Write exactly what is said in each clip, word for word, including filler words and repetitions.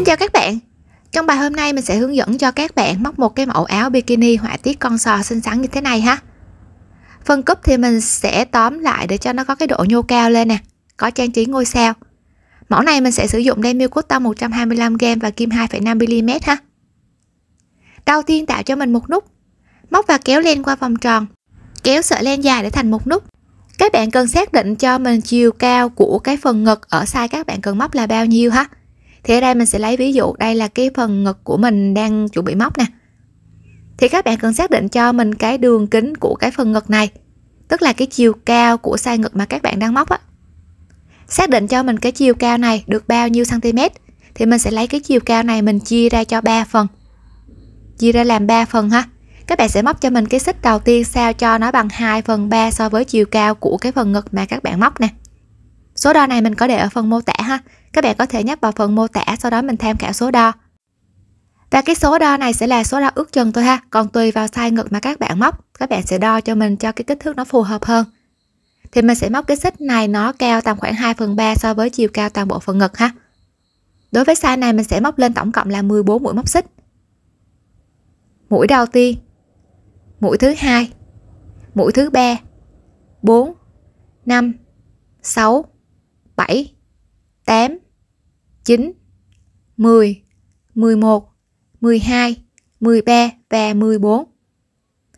Xin chào các bạn. Trong bài hôm nay mình sẽ hướng dẫn cho các bạn móc một cái mẫu áo bikini họa tiết con sò xinh xắn như thế này ha. Phần cúp thì mình sẽ tóm lại để cho nó có cái độ nhô cao lên nè, có trang trí ngôi sao. Mẫu này mình sẽ sử dụng đen Milkcotton một trăm hai mươi lăm gam và kim hai phẩy năm mi li mét ha. Đầu tiên tạo cho mình một nút, móc và kéo len qua vòng tròn, kéo sợi len dài để thành một nút. Các bạn cần xác định cho mình chiều cao của cái phần ngực ở size các bạn cần móc là bao nhiêu ha. Thì ở đây mình sẽ lấy ví dụ đây là cái phần ngực của mình đang chuẩn bị móc nè. Thì các bạn cần xác định cho mình cái đường kính của cái phần ngực này, tức là cái chiều cao của size ngực mà các bạn đang móc á. Xác định cho mình cái chiều cao này được bao nhiêu cm thì mình sẽ lấy cái chiều cao này mình chia ra cho ba phần. Chia ra làm ba phần ha. Các bạn sẽ móc cho mình cái xích đầu tiên sao cho nó bằng hai phần ba so với chiều cao của cái phần ngực mà các bạn móc nè. Số đo này mình có để ở phần mô tả ha. Các bạn có thể nhấp vào phần mô tả, sau đó mình tham khảo số đo. Và cái số đo này sẽ là số đo ước chừng thôi ha. Còn tùy vào size ngực mà các bạn móc, các bạn sẽ đo cho mình cho cái kích thước nó phù hợp hơn. Thì mình sẽ móc cái xích này nó cao tầm khoảng hai phần ba so với chiều cao toàn bộ phần ngực ha. Đối với size này mình sẽ móc lên tổng cộng là mười bốn mũi móc xích. Mũi đầu tiên, mũi thứ hai, mũi thứ ba, bốn, năm, sáu, bảy, tám, chín, mười, mười một, mười hai, mười ba và mười bốn.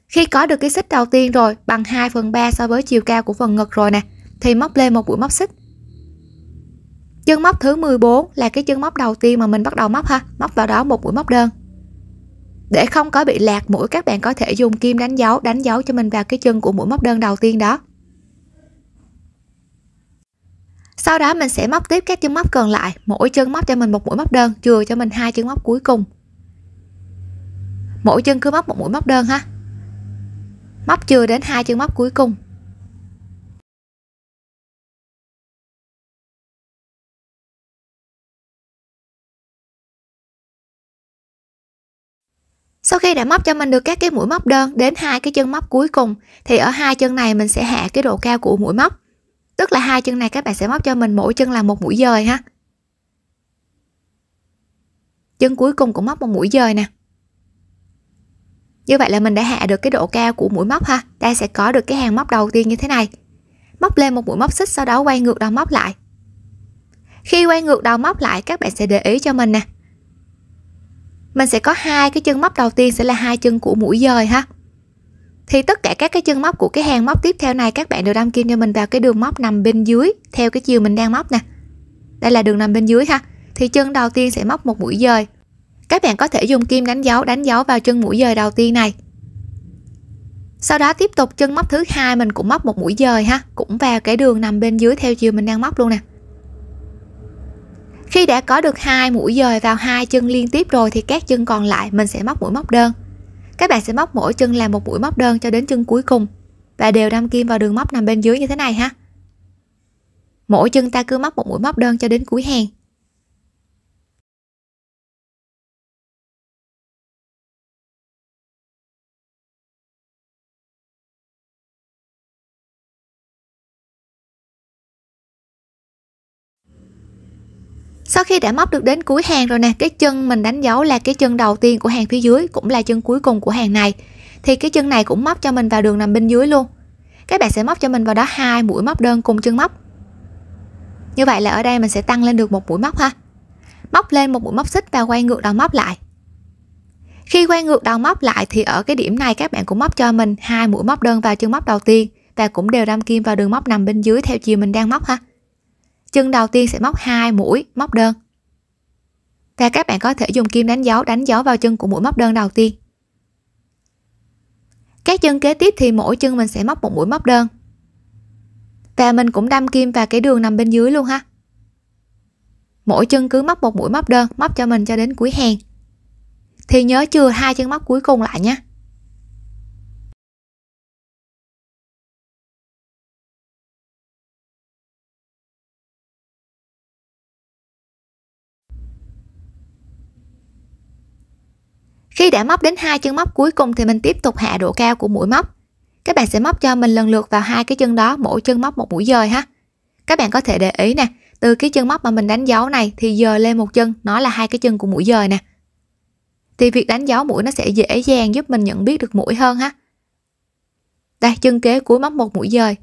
Khi có được cái xích đầu tiên rồi bằng hai phần ba so với chiều cao của phần ngực rồi nè, thì móc lên một mũi móc xích. Chân móc thứ mười bốn là cái chân móc đầu tiên mà mình bắt đầu móc ha, móc vào đó một mũi móc đơn. Để không có bị lạc mũi, các bạn có thể dùng kim đánh dấu đánh dấu cho mình vào cái chân của mũi móc đơn đầu tiên đó. Sau đó mình sẽ móc tiếp các chân móc còn lại, mỗi chân móc cho mình một mũi móc đơn, chừa cho mình hai chân móc cuối cùng. Mỗi chân cứ móc một mũi móc đơn ha. Móc chừa đến hai chân móc cuối cùng. Sau khi đã móc cho mình được các cái mũi móc đơn đến hai cái chân móc cuối cùng thì ở hai chân này mình sẽ hạ cái độ cao của mũi móc. Tức là hai chân này các bạn sẽ móc cho mình mỗi chân là một mũi dời ha. Chân cuối cùng cũng móc một mũi dời nè. Như vậy là mình đã hạ được cái độ cao của mũi móc ha. Đây sẽ có được cái hàng móc đầu tiên như thế này. Móc lên một mũi móc xích, sau đó quay ngược đầu móc lại. Khi quay ngược đầu móc lại các bạn sẽ để ý cho mình nè. Mình sẽ có hai cái chân móc đầu tiên sẽ là hai chân của mũi dời ha. Thì tất cả các cái chân móc của cái hàng móc tiếp theo này các bạn đều đâm kim cho mình vào cái đường móc nằm bên dưới theo cái chiều mình đang móc nè. Đây là đường nằm bên dưới ha. Thì chân đầu tiên sẽ móc một mũi dời. Các bạn có thể dùng kim đánh dấu đánh dấu vào chân mũi dời đầu tiên này. Sau đó tiếp tục chân móc thứ hai mình cũng móc một mũi dời ha, cũng vào cái đường nằm bên dưới theo chiều mình đang móc luôn nè. Khi đã có được hai mũi dời vào hai chân liên tiếp rồi thì các chân còn lại mình sẽ móc mũi móc đơn. Các bạn sẽ móc mỗi chân là một mũi móc đơn cho đến chân cuối cùng và đều đâm kim vào đường móc nằm bên dưới như thế này ha. Mỗi chân ta cứ móc một mũi móc đơn cho đến cuối hàng. Sau khi đã móc được đến cuối hàng rồi nè, cái chân mình đánh dấu là cái chân đầu tiên của hàng phía dưới, cũng là chân cuối cùng của hàng này. Thì cái chân này cũng móc cho mình vào đường nằm bên dưới luôn. Các bạn sẽ móc cho mình vào đó hai mũi móc đơn cùng chân móc. Như vậy là ở đây mình sẽ tăng lên được một mũi móc ha. Móc lên một mũi móc xích và quay ngược đầu móc lại. Khi quay ngược đầu móc lại thì ở cái điểm này các bạn cũng móc cho mình hai mũi móc đơn vào chân móc đầu tiên và cũng đều đâm kim vào đường móc nằm bên dưới theo chiều mình đang móc ha. Chân đầu tiên sẽ móc hai mũi móc đơn. Và các bạn có thể dùng kim đánh dấu đánh dấu vào chân của mũi móc đơn đầu tiên. Các chân kế tiếp thì mỗi chân mình sẽ móc một mũi móc đơn. Và mình cũng đâm kim vào cái đường nằm bên dưới luôn ha. Mỗi chân cứ móc một mũi móc đơn, móc cho mình cho đến cuối hàng. Thì nhớ chừa hai chân móc cuối cùng lại nhé. Khi đã móc đến hai chân móc cuối cùng thì mình tiếp tục hạ độ cao của mũi móc. Các bạn sẽ móc cho mình lần lượt vào hai cái chân đó, mỗi chân móc một mũi dời ha. Các bạn có thể để ý nè, Từ cái chân móc mà mình đánh dấu này thì dời lên một chân, nó là hai cái chân của mũi dời nè. Thì việc đánh dấu mũi nó sẽ dễ dàng giúp mình nhận biết được mũi hơn ha. Đây, chân kế cuối móc một mũi dời.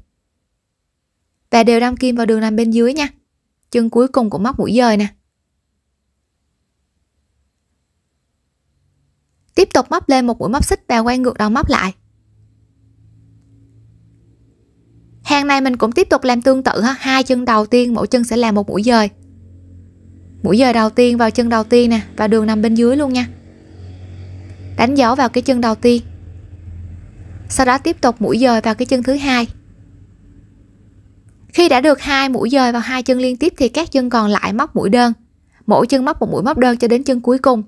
Và đều đâm kim vào đường nằm bên dưới nha. Chân cuối cùng cũng móc mũi dời nè. Tiếp tục móc lên một mũi móc xích và quay ngược đầu móc lại. Hàng này mình cũng tiếp tục làm tương tự ha, hai chân đầu tiên mỗi chân sẽ làm một mũi dời. Mũi dời đầu tiên vào chân đầu tiên nè, vào đường nằm bên dưới luôn nha. Đánh dấu vào cái chân đầu tiên. Sau đó tiếp tục mũi dời vào cái chân thứ hai. Khi đã được hai mũi dời vào hai chân liên tiếp thì các chân còn lại móc mũi đơn. Mỗi chân móc một mũi móc đơn cho đến chân cuối cùng.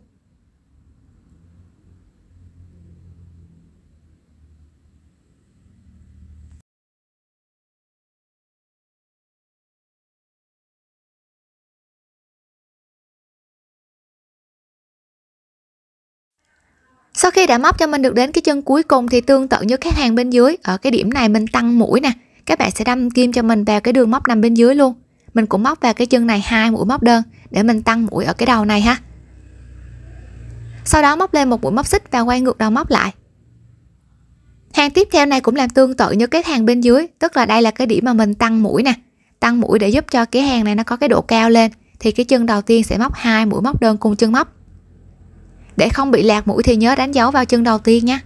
Sau khi đã móc cho mình được đến cái chân cuối cùng thì tương tự như các hàng bên dưới, ở cái điểm này mình tăng mũi nè, các bạn sẽ đâm kim cho mình vào cái đường móc nằm bên dưới luôn. Mình cũng móc vào cái chân này hai mũi móc đơn để mình tăng mũi ở cái đầu này ha. Sau đó móc lên một mũi móc xích và quay ngược đầu móc lại. Hàng tiếp theo này cũng làm tương tự như các hàng bên dưới, tức là đây là cái điểm mà mình tăng mũi nè, tăng mũi để giúp cho cái hàng này nó có cái độ cao lên, thì cái chân đầu tiên sẽ móc hai mũi móc đơn cùng chân móc. Để không bị lạc mũi thì nhớ đánh dấu vào chân đầu tiên nha.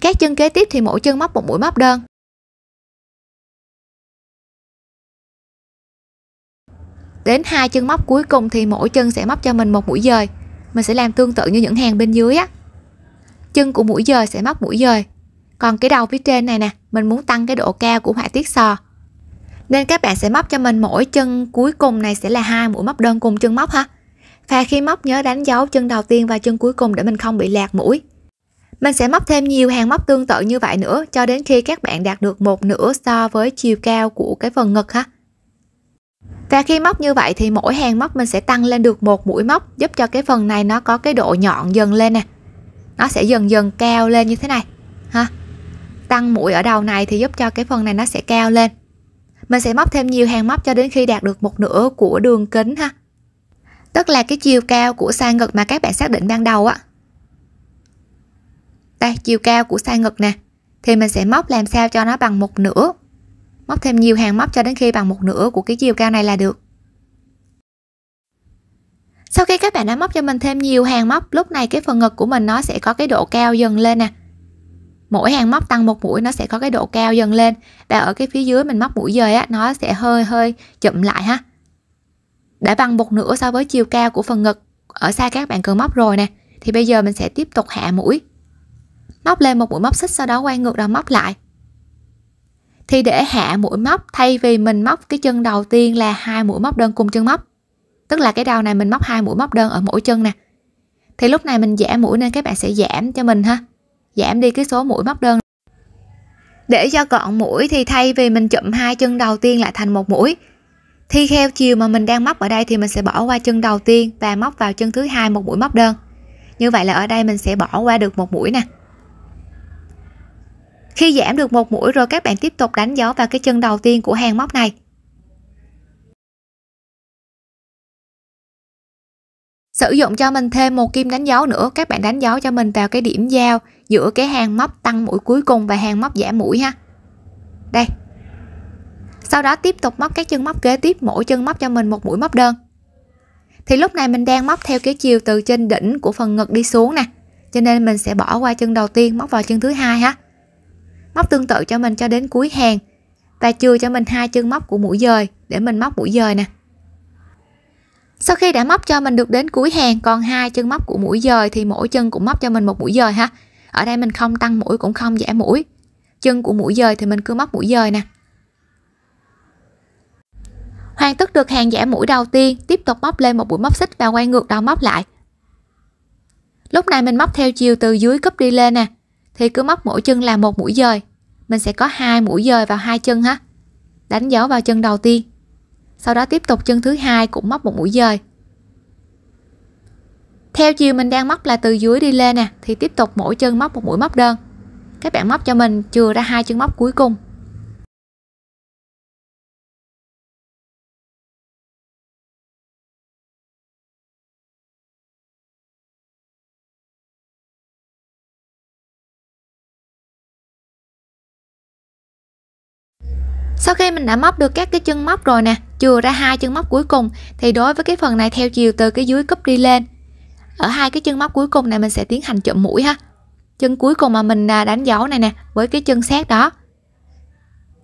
Các chân kế tiếp thì mỗi chân móc một mũi móc đơn. Đến hai chân móc cuối cùng thì mỗi chân sẽ móc cho mình một mũi dời. Mình sẽ làm tương tự như những hàng bên dưới á. Chân của mũi dời sẽ móc mũi dời. Còn cái đầu phía trên này nè, mình muốn tăng cái độ cao của họa tiết sò, nên các bạn sẽ móc cho mình mỗi chân cuối cùng này sẽ là hai mũi móc đơn cùng chân móc ha. Và khi móc nhớ đánh dấu chân đầu tiên và chân cuối cùng để mình không bị lạc mũi. Mình sẽ móc thêm nhiều hàng móc tương tự như vậy nữa cho đến khi các bạn đạt được một nửa so với chiều cao của cái phần ngực ha. Và khi móc như vậy thì mỗi hàng móc mình sẽ tăng lên được một mũi móc, giúp cho cái phần này nó có cái độ nhọn dần lên nè. Nó sẽ dần dần cao lên như thế này ha. Tăng mũi ở đầu này thì giúp cho cái phần này nó sẽ cao lên. Mình sẽ móc thêm nhiều hàng móc cho đến khi đạt được một nửa của đường kính ha. Tức là cái chiều cao của sai ngực mà các bạn xác định ban đầu á. Đây, chiều cao của sai ngực nè. Thì mình sẽ móc làm sao cho nó bằng một nửa. Móc thêm nhiều hàng móc cho đến khi bằng một nửa của cái chiều cao này là được. Sau khi các bạn đã móc cho mình thêm nhiều hàng móc, lúc này cái phần ngực của mình nó sẽ có cái độ cao dần lên nè. Mỗi hàng móc tăng một mũi nó sẽ có cái độ cao dần lên, và ở cái phía dưới mình móc mũi dời á, nó sẽ hơi hơi chậm lại ha. Để bằng một nửa so với chiều cao của phần ngực ở xa các bạn cần móc rồi nè, thì bây giờ mình sẽ tiếp tục hạ mũi. Móc lên một mũi móc xích, sau đó quay ngược đầu móc lại. Thì để hạ mũi móc, thay vì mình móc cái chân đầu tiên là hai mũi móc đơn cùng chân móc, tức là cái đầu này mình móc hai mũi móc đơn ở mỗi chân nè, thì lúc này mình giảm mũi nên các bạn sẽ giảm cho mình ha. Giảm đi cái số mũi móc đơn. Để cho gọn mũi thì thay vì mình chụm hai chân đầu tiên lại thành một mũi, thì theo chiều mà mình đang móc ở đây thì mình sẽ bỏ qua chân đầu tiên và móc vào chân thứ hai một mũi móc đơn. Như vậy là ở đây mình sẽ bỏ qua được một mũi nè. Khi giảm được một mũi rồi các bạn tiếp tục đánh dấu vào cái chân đầu tiên của hàng móc này. Sử dụng cho mình thêm một kim đánh dấu nữa, các bạn đánh dấu cho mình vào cái điểm giao giữa cái hàng móc tăng mũi cuối cùng và hàng móc giảm mũi ha. Đây. Sau đó tiếp tục móc các chân móc kế tiếp, mỗi chân móc cho mình một mũi móc đơn. Thì lúc này mình đang móc theo cái chiều từ trên đỉnh của phần ngực đi xuống nè, cho nên mình sẽ bỏ qua chân đầu tiên móc vào chân thứ hai ha. Móc tương tự cho mình cho đến cuối hàng và chừa cho mình hai chân móc của mũi dời để mình móc mũi dời nè. Sau khi đã móc cho mình được đến cuối hàng, còn hai chân móc của mũi dời thì mỗi chân cũng móc cho mình một mũi dời ha. Ở đây mình không tăng mũi cũng không giảm mũi. Chân của mũi dời thì mình cứ móc mũi dời nè. Hoàn tất được hàng giảm mũi đầu tiên, tiếp tục móc lên một mũi móc xích và quay ngược đầu móc lại. Lúc này mình móc theo chiều từ dưới cúp đi lên nè, thì cứ móc mỗi chân là một mũi dời. Mình sẽ có hai mũi dời vào hai chân ha. Đánh dấu vào chân đầu tiên. Sau đó tiếp tục chân thứ hai cũng móc một mũi dời. Theo chiều mình đang móc là từ dưới đi lên nè, thì tiếp tục mỗi chân móc một mũi móc đơn. Các bạn móc cho mình chừa ra hai chân móc cuối cùng. Sau khi mình đã móc được các cái chân móc rồi nè, chừa ra hai chân móc cuối cùng thì đối với cái phần này theo chiều từ cái dưới cúp đi lên. Ở hai cái chân móc cuối cùng này mình sẽ tiến hành chụm mũi ha. Chân cuối cùng mà mình đánh dấu này nè với cái chân sát đó.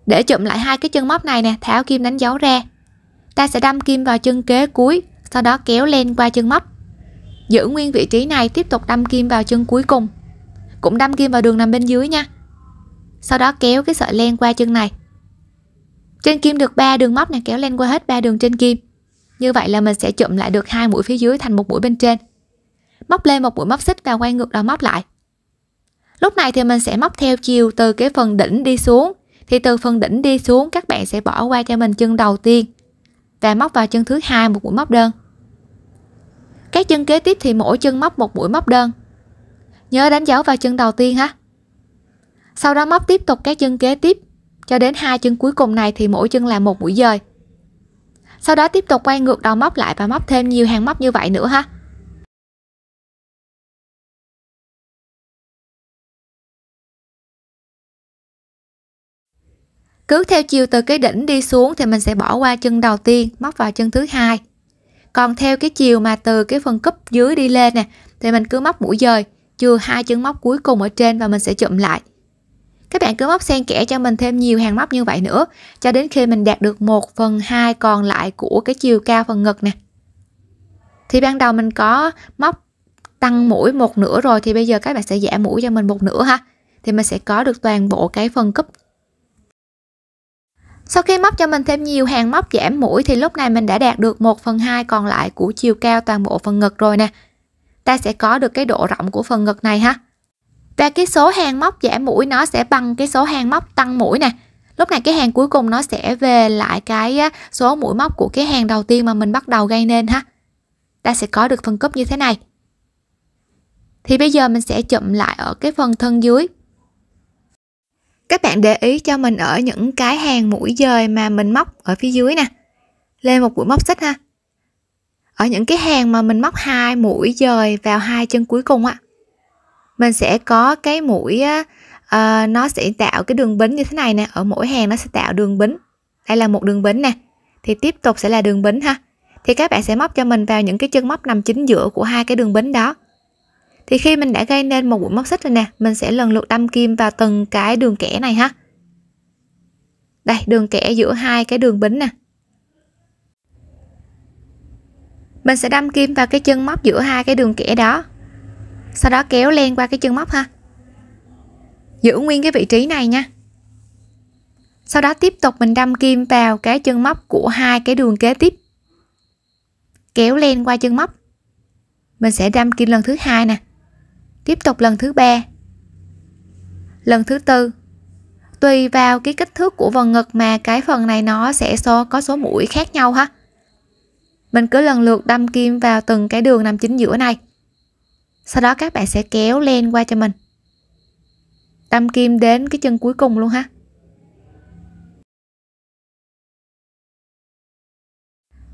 Để chụm lại hai cái chân móc này nè, tháo kim đánh dấu ra. Ta sẽ đâm kim vào chân kế cuối, sau đó kéo len qua chân móc. Giữ nguyên vị trí này, tiếp tục đâm kim vào chân cuối cùng. Cũng đâm kim vào đường nằm bên dưới nha. Sau đó kéo cái sợi len qua chân này. Trên kim được ba đường móc này, kéo len qua hết ba đường trên kim. Như vậy là mình sẽ chụm lại được hai mũi phía dưới thành một mũi bên trên. Móc lên một mũi móc xích và quay ngược đầu móc lại. Lúc này thì mình sẽ móc theo chiều từ cái phần đỉnh đi xuống. Thì từ phần đỉnh đi xuống các bạn sẽ bỏ qua cho mình chân đầu tiên và móc vào chân thứ hai một mũi móc đơn. Các chân kế tiếp thì mỗi chân móc một mũi móc đơn. Nhớ đánh dấu vào chân đầu tiên ha. Sau đó móc tiếp tục các chân kế tiếp cho đến hai chân cuối cùng này thì mỗi chân là một mũi dời. Sau đó tiếp tục quay ngược đầu móc lại và móc thêm nhiều hàng móc như vậy nữa ha. Cứ theo chiều từ cái đỉnh đi xuống thì mình sẽ bỏ qua chân đầu tiên, móc vào chân thứ hai. Còn theo cái chiều mà từ cái phần cúp dưới đi lên nè thì mình cứ móc mũi dời, chừa hai chân móc cuối cùng ở trên và mình sẽ chụm lại. Các bạn cứ móc xen kẽ cho mình thêm nhiều hàng móc như vậy nữa cho đến khi mình đạt được một phần hai còn lại của cái chiều cao phần ngực nè. Thì ban đầu mình có móc tăng mũi một nửa rồi thì bây giờ các bạn sẽ giảm mũi cho mình một nửa ha. Thì mình sẽ có được toàn bộ cái phần cúp. Sau khi móc cho mình thêm nhiều hàng móc giảm mũi thì lúc này mình đã đạt được một phần hai còn lại của chiều cao toàn bộ phần ngực rồi nè. Ta sẽ có được cái độ rộng của phần ngực này ha. Và cái số hàng móc giảm mũi nó sẽ bằng cái số hàng móc tăng mũi nè. Lúc này cái hàng cuối cùng nó sẽ về lại cái số mũi móc của cái hàng đầu tiên mà mình bắt đầu gây nên ha. Ta sẽ có được phần cúp như thế này. Thì bây giờ mình sẽ chụm lại ở cái phần thân dưới. Các bạn để ý cho mình ở những cái hàng mũi dời mà mình móc ở phía dưới nè. Lên một mũi móc xích ha. Ở những cái hàng mà mình móc hai mũi dời vào hai chân cuối cùng á, mình sẽ có cái mũi uh, nó sẽ tạo cái đường bính như thế này nè. Ở mỗi hàng nó sẽ tạo đường bính. Đây là một đường bính nè. Thì tiếp tục sẽ là đường bính ha. Thì các bạn sẽ móc cho mình vào những cái chân móc nằm chính giữa của hai cái đường bính đó. Thì khi mình đã gây nên một mũi móc xích rồi nè, mình sẽ lần lượt đâm kim vào từng cái đường kẻ này ha. Đây, đường kẻ giữa hai cái đường bính nè. Mình sẽ đâm kim vào cái chân móc giữa hai cái đường kẻ đó. Sau đó kéo len qua cái chân móc ha. Giữ nguyên cái vị trí này nha. Sau đó tiếp tục mình đâm kim vào cái chân móc của hai cái đường kế tiếp. Kéo len qua chân móc. Mình sẽ đâm kim lần thứ hai nè. Tiếp tục lần thứ ba, lần thứ tư. Tùy vào cái kích thước của vòng ngực mà cái phần này nó sẽ so có số mũi khác nhau ha. Mình cứ lần lượt đâm kim vào từng cái đường nằm chính giữa này. Sau đó các bạn sẽ kéo len qua cho mình. Đâm kim đến cái chân cuối cùng luôn ha.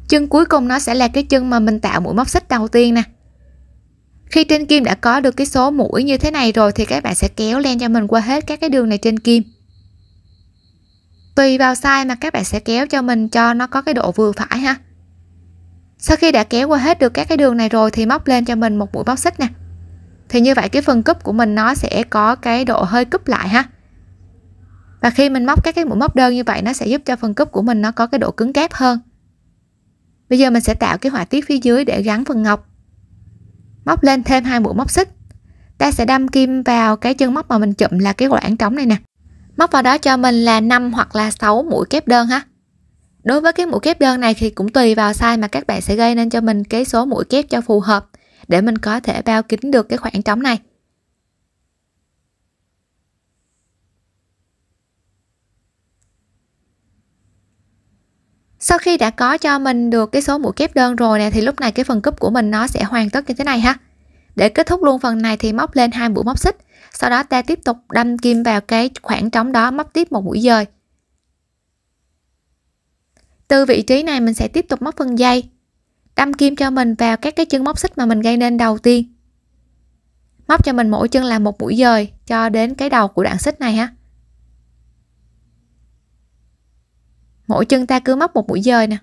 Chân cuối cùng nó sẽ là cái chân mà mình tạo mũi móc xích đầu tiên nè. Khi trên kim đã có được cái số mũi như thế này rồi thì các bạn sẽ kéo len cho mình qua hết các cái đường này trên kim. Tùy vào size mà các bạn sẽ kéo cho mình cho nó có cái độ vừa phải ha. Sau khi đã kéo qua hết được các cái đường này rồi thì móc lên cho mình một mũi móc xích nè. Thì như vậy cái phần cúp của mình nó sẽ có cái độ hơi cúp lại ha. Và khi mình móc các cái mũi móc đơn như vậy nó sẽ giúp cho phần cúp của mình nó có cái độ cứng cáp hơn. Bây giờ mình sẽ tạo cái họa tiết phía dưới để gắn phần ngọc. Móc lên thêm hai mũi móc xích. Ta sẽ đâm kim vào cái chân móc mà mình chụm là cái khoảng trống này nè. Móc vào đó cho mình là năm hoặc là sáu mũi kép đơn ha. Đối với cái mũi kép đơn này thì cũng tùy vào size mà các bạn sẽ gây nên cho mình cái số mũi kép cho phù hợp để mình có thể bao kín được cái khoảng trống này. Sau khi đã có cho mình được cái số mũi kép đơn rồi nè thì lúc này cái phần cúp của mình nó sẽ hoàn tất như thế này ha. Để kết thúc luôn phần này thì móc lên hai mũi móc xích, sau đó ta tiếp tục đâm kim vào cái khoảng trống đó, móc tiếp một mũi dời. Từ vị trí này mình sẽ tiếp tục móc phần dây. Đâm kim cho mình vào các cái chân móc xích mà mình gây nên đầu tiên. Móc cho mình mỗi chân là một mũi dời cho đến cái đầu của đoạn xích này ha. Mỗi chân ta cứ móc một mũi dời nè.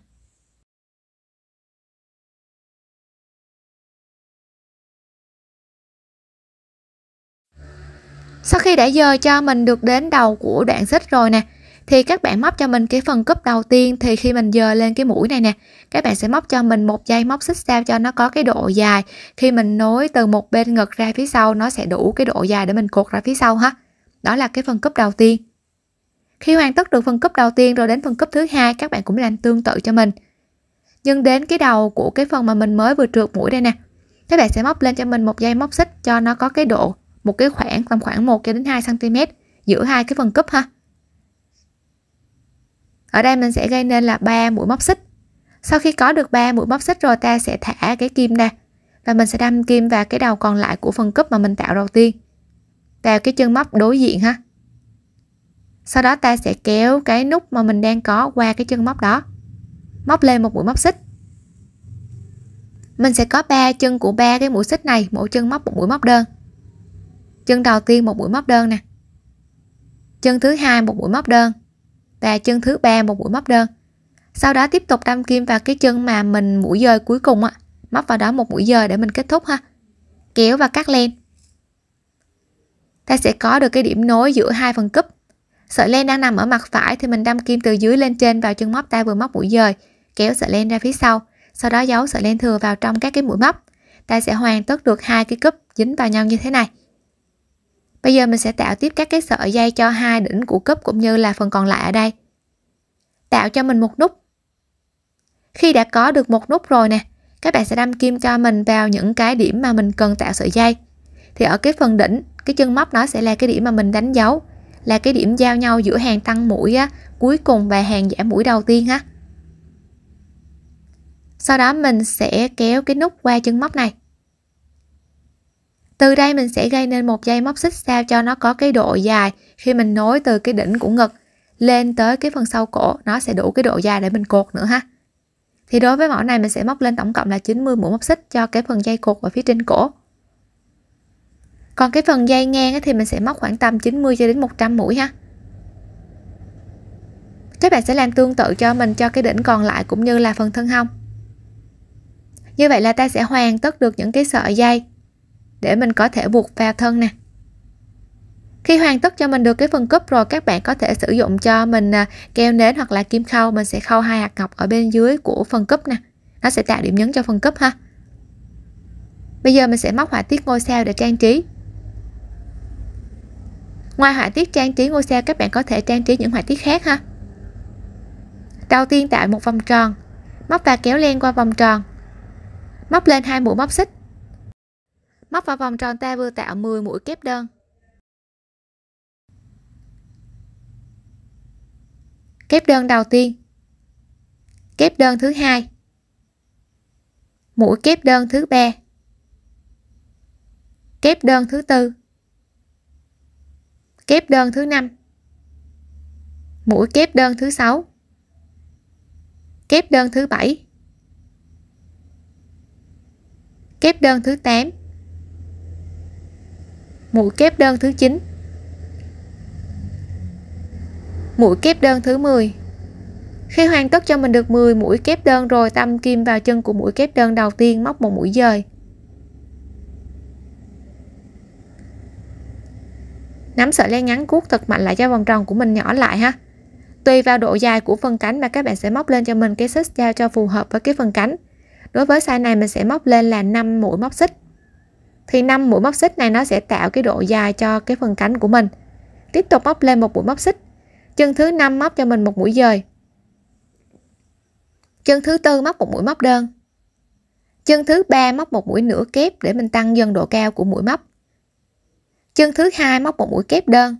Sau khi đã dời cho mình được đến đầu của đoạn xích rồi nè, thì các bạn móc cho mình cái phần cúp đầu tiên. Thì khi mình dời lên cái mũi này nè, các bạn sẽ móc cho mình một dây móc xích sao cho nó có cái độ dài. Khi mình nối từ một bên ngực ra phía sau, nó sẽ đủ cái độ dài để mình cột ra phía sau ha. Đó là cái phần cúp đầu tiên. Khi hoàn tất được phần cúp đầu tiên rồi, đến phần cúp thứ hai các bạn cũng làm tương tự cho mình. Nhưng đến cái đầu của cái phần mà mình mới vừa trượt mũi đây nè, các bạn sẽ móc lên cho mình một dây móc xích cho nó có cái độ, một cái khoảng tầm khoảng một cho đến hai xăng ti mét giữa hai cái phần cúp ha. Ở đây mình sẽ gây nên là ba mũi móc xích. Sau khi có được ba mũi móc xích rồi, ta sẽ thả cái kim ra và mình sẽ đâm kim vào cái đầu còn lại của phần cúp mà mình tạo đầu tiên, vào cái chân móc đối diện ha. Sau đó ta sẽ kéo cái nút mà mình đang có qua cái chân móc đó, móc lên một mũi móc xích. Mình sẽ có ba chân của ba cái mũi xích này, mỗi chân móc một mũi móc đơn. Chân đầu tiên một mũi móc đơn nè, chân thứ hai một mũi móc đơn và chân thứ ba một mũi móc đơn. Sau đó tiếp tục đâm kim vào cái chân mà mình mũi dời cuối cùng á, móc vào đó một mũi dời để mình kết thúc ha. Kéo và cắt len, ta sẽ có được cái điểm nối giữa hai phần cúp. Sợi len đang nằm ở mặt phải thì mình đâm kim từ dưới lên trên vào chân móc ta vừa móc mũi dời, kéo sợi len ra phía sau, sau đó giấu sợi len thừa vào trong các cái mũi móc. Ta sẽ hoàn tất được hai cái cúp dính vào nhau như thế này. Bây giờ mình sẽ tạo tiếp các cái sợi dây cho hai đỉnh của cúp cũng như là phần còn lại ở đây. Tạo cho mình một nút. Khi đã có được một nút rồi nè, các bạn sẽ đâm kim cho mình vào những cái điểm mà mình cần tạo sợi dây. Thì ở cái phần đỉnh, cái chân móc nó sẽ là cái điểm mà mình đánh dấu, là cái điểm giao nhau giữa hàng tăng mũi á, cuối cùng và hàng giảm mũi đầu tiên ha. Sau đó mình sẽ kéo cái nút qua chân móc này. Từ đây mình sẽ gây nên một dây móc xích sao cho nó có cái độ dài. Khi mình nối từ cái đỉnh của ngực lên tới cái phần sau cổ, nó sẽ đủ cái độ dài để mình cột nữa ha. Thì đối với mẫu này mình sẽ móc lên tổng cộng là chín mươi mũi móc xích cho cái phần dây cột ở phía trên cổ. Còn cái phần dây ngang thì mình sẽ móc khoảng tầm chín mươi cho đến một trăm mũi ha. Các bạn sẽ làm tương tự cho mình cho cái đỉnh còn lại cũng như là phần thân hông. Như vậy là ta sẽ hoàn tất được những cái sợi dây để mình có thể buộc vào thân nè. Khi hoàn tất cho mình được cái phần cúp rồi, các bạn có thể sử dụng cho mình keo nến hoặc là kim khâu. Mình sẽ khâu hai hạt ngọc ở bên dưới của phần cúp nè, nó sẽ tạo điểm nhấn cho phần cúp ha. Bây giờ mình sẽ móc họa tiết ngôi sao để trang trí. Ngoài họa tiết trang trí ngôi sao, các bạn có thể trang trí những họa tiết khác ha. Đầu tiên tạo một vòng tròn, móc và kéo len qua vòng tròn, móc lên hai mũi móc xích. Móc vào vòng tròn ta vừa tạo mười mũi kép đơn. Kép đơn đầu tiên, kép đơn thứ hai, mũi kép đơn thứ ba, kép đơn thứ tư, kép đơn thứ năm, mũi kép đơn thứ sáu, kép đơn thứ bảy, kép đơn thứ tám, mũi kép đơn thứ chín, mũi kép đơn thứ mười. Khi hoàn tất cho mình được mười mũi kép đơn rồi, đâm kim vào chân của mũi kép đơn đầu tiên, móc một mũi dời, nắm sợi len ngắn cuốc thật mạnh lại cho vòng tròn của mình nhỏ lại ha. Tùy vào độ dài của phần cánh mà các bạn sẽ móc lên cho mình cái xích sao cho phù hợp với cái phần cánh. Đối với size này mình sẽ móc lên là năm mũi móc xích. Thì năm mũi móc xích này nó sẽ tạo cái độ dài cho cái phần cánh của mình. Tiếp tục móc lên một mũi móc xích. Chân thứ năm móc cho mình một mũi dời. Chân thứ tư móc một mũi móc đơn. Chân thứ ba móc một mũi nửa kép để mình tăng dần độ cao của mũi móc. Chân thứ hai móc một mũi kép đơn.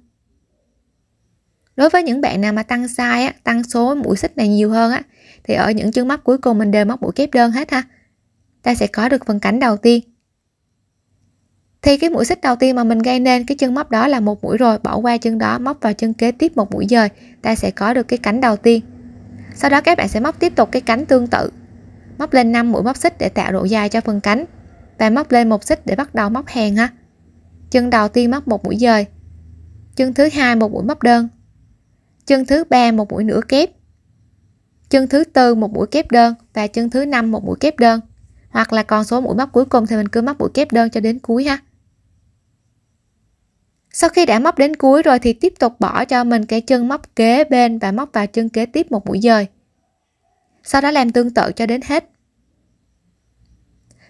Đối với những bạn nào mà tăng size á, tăng số mũi xích này nhiều hơn á, thì ở những chân móc cuối cùng mình đều móc mũi kép đơn hết ha. Ta sẽ có được phần cánh đầu tiên. Thì cái mũi xích đầu tiên mà mình gây nên cái chân móc đó là một mũi rồi, bỏ qua chân đó, móc vào chân kế tiếp một mũi dời, ta sẽ có được cái cánh đầu tiên. Sau đó các bạn sẽ móc tiếp tục cái cánh tương tự, móc lên năm mũi móc xích để tạo độ dài cho phần cánh và móc lên một xích để bắt đầu móc hàng ha. Chân đầu tiên móc một mũi dời, chân thứ hai một mũi móc đơn, chân thứ ba một mũi nửa kép, chân thứ tư một mũi kép đơn và chân thứ năm một mũi kép đơn, hoặc là còn số mũi móc cuối cùng thì mình cứ móc mũi kép đơn cho đến cuối ha. Sau khi đã móc đến cuối rồi thì tiếp tục bỏ cho mình cái chân móc kế bên và móc vào chân kế tiếp một mũi dời, sau đó làm tương tự cho đến hết.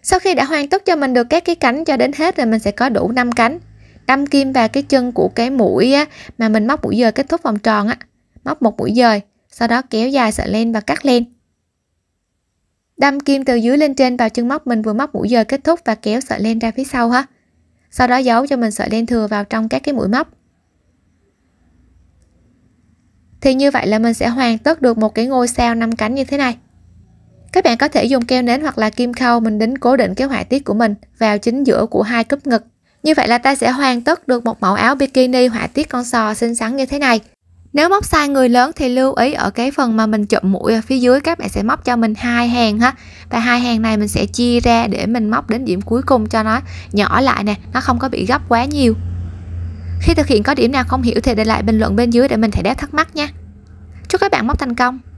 Sau khi đã hoàn tất cho mình được các cái cánh cho đến hết rồi, mình sẽ có đủ năm cánh. Đâm kim vào cái chân của cái mũi á, mà mình móc mũi dời kết thúc vòng tròn á, móc một mũi dời, sau đó kéo dài sợi len và cắt len. Đâm kim từ dưới lên trên vào chân móc mình vừa móc mũi dời kết thúc và kéo sợi len ra phía sau ha. Sau đó giấu cho mình sợi len thừa vào trong các cái mũi móc. Thì như vậy là mình sẽ hoàn tất được một cái ngôi sao năm cánh như thế này. Các bạn có thể dùng keo nến hoặc là kim khâu mình đính cố định cái họa tiết của mình vào chính giữa của hai cúp ngực. Như vậy là ta sẽ hoàn tất được một mẫu áo bikini họa tiết con sò xinh xắn như thế này. Nếu móc size người lớn thì lưu ý ở cái phần mà mình chụm mũi ở phía dưới, các bạn sẽ móc cho mình hai hàng ha. Và hai hàng này mình sẽ chia ra để mình móc đến điểm cuối cùng cho nó nhỏ lại nè, nó không có bị gấp quá nhiều. Khi thực hiện có điểm nào không hiểu thì để lại bình luận bên dưới để mình thể đáp thắc mắc nha. Chúc các bạn móc thành công.